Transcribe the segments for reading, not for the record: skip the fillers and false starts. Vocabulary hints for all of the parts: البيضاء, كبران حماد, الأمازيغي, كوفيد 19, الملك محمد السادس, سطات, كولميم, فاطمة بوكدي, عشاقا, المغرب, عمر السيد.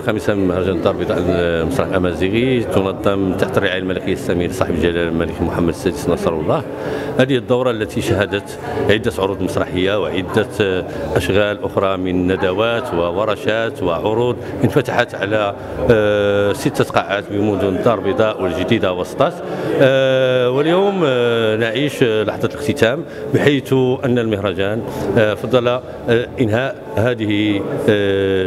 الخامسة من مهرجان الدار البيضاء المسرح الأمازيغي، تنظم تحت الرعاية الملكية السامية صاحب الجلالة الملك محمد السادس نصره الله. هذه الدورة التي شهدت عدة عروض مسرحية وعدة أشغال أخرى من ندوات وورشات وعروض انفتحت على 6 قاعات بمدن الدار البيضاء والجديدة وسطات. واليوم نعيش لحظة الاختتام، بحيث أن المهرجان فضل إنهاء هذه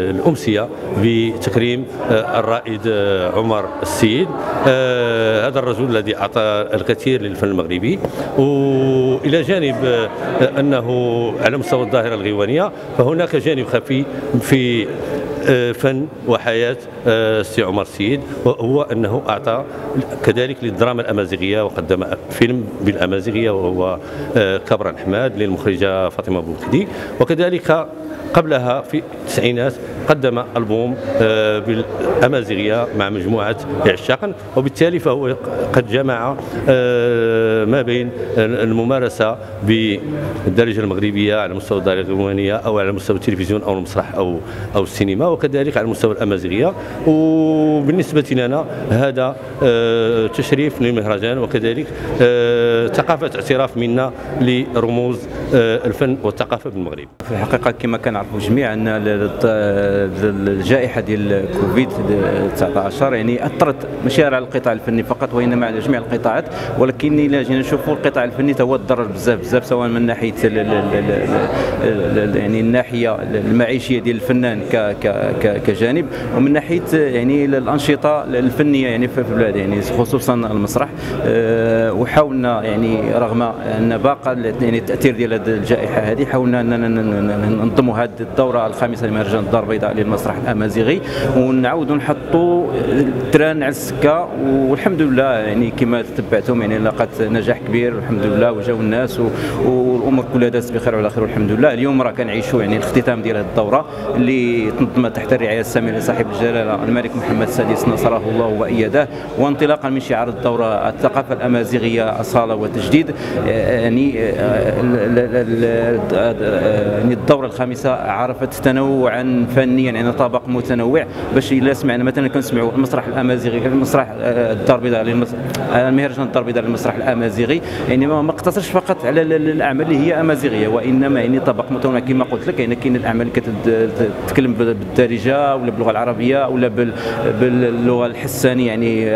الأمسية بتكريم الرائد عمر السيد، هذا الرجل الذي أعطى الكثير للفن المغربي. وإلى جانب أنه على مستوى الظاهرة الغيوانية، فهناك جانب خفي في فن وحياة السي عمر السيد، وهو أنه أعطى كذلك للدراما الأمازيغية وقدم فيلم بالأمازيغية وهو كبران حماد للمخرجة فاطمة بوكدي، وكذلك قبلها في التسعينات قدم ألبوم بالأمازيغية مع مجموعة عشاقا، وبالتالي فهو قد جمع ما بين الممارسة بالدارجة المغربية على مستوى الدار الغيوانية أو على مستوى التلفزيون أو المسرح أو السينما، وكذلك على مستوى الأمازيغية. وبالنسبة لنا هذا تشريف للمهرجان، وكذلك ثقافة اعتراف منا لرموز الفن والثقافة بالمغرب. في الحقيقة كما كنعرفوا جميعا الجائحة ديال كوفيد 19 يعني أثرت ماشي على القطاع الفني فقط وإنما على جميع القطاعات، ولكن إلا جينا نشوفوا القطاع الفني تا هو تضرر بزاف سواء من ناحية يعني الناحية المعيشية ديال الفنان كجانب، ومن ناحية يعني الأنشطة الفنية يعني في البلاد يعني خصوصا المسرح. وحاولنا يعني رغم أن باقى يعني التأثير ديال الجائحة هذه حاولنا أننا ننظموا هذه الدورة الخامسة لمهرجان الدار البيضاء للمسرح الأمازيغي ونعاودوا نحطوا التران على السكة، والحمد لله يعني كما تبعتم يعني لقات نجاح كبير والحمد لله، وجاو الناس والأمور كلها دازت بخير وعلى خير والحمد لله. اليوم راه كنعيشوا يعني الاختتام ديال هذه الدورة اللي تنظمت تحت الرعاية السامية لصاحب الجلالة الملك محمد السادس نصره الله وأيده، وانطلاقا من شعار الدورة الثقافة الأمازيغية أصالة وتجديد، يعني الدورة الخامسة عرفت تنوعا فنيا يعني طابق متنوع، باش إلا سمعنا مثلا كنسمعوا المسرح الأمازيغي المسرح الدار البيضاء المهرجان الدار البيضاء المسرح الأمازيغي يعني ما اقتصرش فقط على الأعمال اللي هي أمازيغية، وإنما يعني طابق متنوع كما قلت لك. يعني كاين الأعمال كتتكلم بالدارجة ولا باللغة العربية ولا باللغة الحسانية، يعني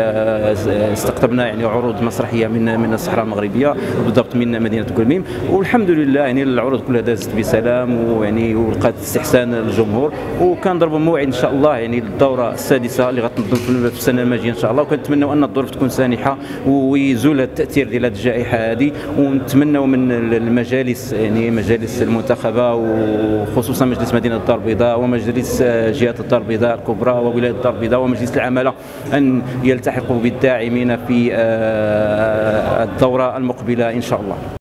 استقطبنا يعني عروض مسرحية من الصحراء المغربية بالضبط من مدينة كولميم، والحمد لله يعني العروض كلها دازت بسلام ويعني ولقات استحسان الجمهور. وكنضربوا موعد ان شاء الله يعني الدوره السادسه اللي غتنظم في السنه الماجيه ان شاء الله، وكنتمنوا ان الظروف تكون سانحه ويزول التاثير ديال هذه الجائحه هذه، ونتمنوا من المجالس يعني مجالس المنتخبه وخصوصا مجلس مدينه الدار البيضاء ومجلس جهه الدار البيضاء الكبرى وولايه الدار البيضاء ومجلس العماله ان يلتحقوا بالداعمين في الدوره المقبله ان شاء الله.